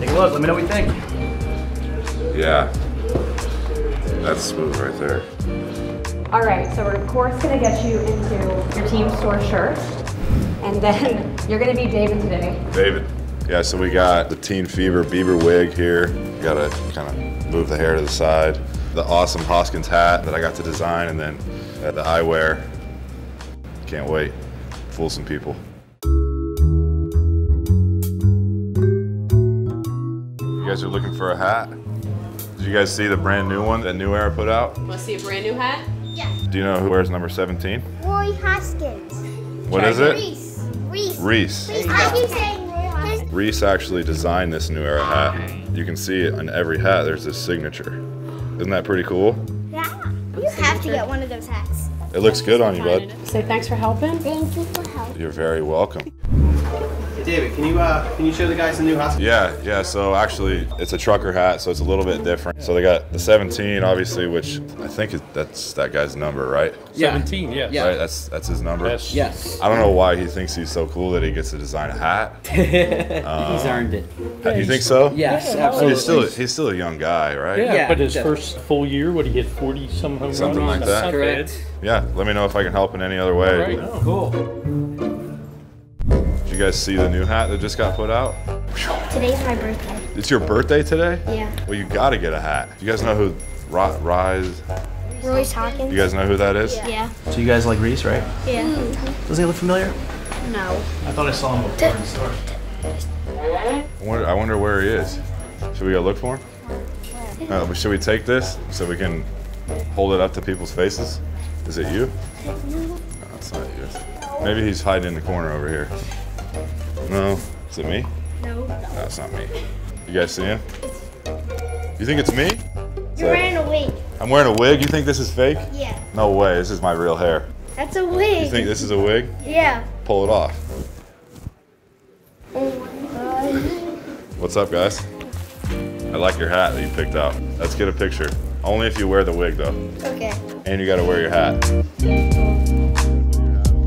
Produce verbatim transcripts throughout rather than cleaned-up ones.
Look, let me know what you think. Yeah, that's smooth right there. All right, so we're of course gonna get you into your team store shirt, and then you're gonna be David today. David. Yeah, so we got the Teen Fever Bieber wig here. You gotta kind of move the hair to the side. The awesome Hoskins hat that I got to design, and then the eyewear. Can't wait, fool some people. You guys are looking for a hat? Did you guys see the brand new one that New Era put out? Want to see a brand new hat? Yeah. Do you know who wears number seventeen? Roy Hoskins. What is it? Rhys. Rhys. Rhys. Rhys. I keep saying Roy Hoskins. Rhys actually designed this New Era hat. You can see it on every hat. There's this signature. Isn't that pretty cool? Yeah. You have to get one of those hats. It looks good on you, bud. Say thanks for helping. Thank you for helping. You're very welcome. David, can you uh, can you show the guys the new Hoskins? Yeah, yeah, so actually it's a trucker hat, so it's a little bit different. So they got the seventeen, obviously, which I think is, that's that guy's number, right? Yeah. seventeen, yes. Yeah. Right, that's, that's his number? Yes. Yes. I don't know why he thinks he's so cool that he gets to design a hat. um, he's earned it. Yeah, you think so? Yes, yeah, absolutely. He's still, he's still a young guy, right? Yeah, yeah, but his definitely. first full year, what, he hit forty-some home runs? Something like that. Correct. Yeah, let me know if I can help in any other way. All right, no. Cool. Did you guys see the new hat that just got put out? Today's my birthday. It's your birthday today? Yeah. Well, you gotta get a hat. You guys know who Ry Rhys? Rhys Hoskins. You guys know who that is? Yeah. So you guys like Rhys, right? Yeah. Mm. Does he look familiar? No. I thought I saw him before in the store. I wonder, I wonder where he is. Should we go look for him? No, but should we take this so we can hold it up to people's faces? Is it you? No. No, it's not you. Maybe he's hiding in the corner over here. No. Is it me? No. No, it's not me. You guys see him? You think it's me? You're wearing a wig. I'm wearing a wig? You think this is fake? Yeah. No way. This is my real hair. That's a wig. You think this is a wig? Yeah. Pull it off. Oh my God. What's up, guys? I like your hat that you picked out. Let's get a picture. Only if you wear the wig, though. Okay. And you got to wear your hat.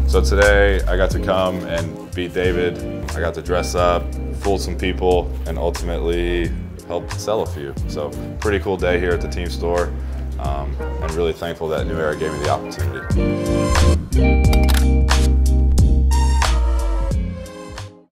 So today I got to come and beat David. I got to dress up, fool some people, and ultimately help sell a few. So pretty cool day here at the team store. Um, I'm really thankful that New Era gave me the opportunity.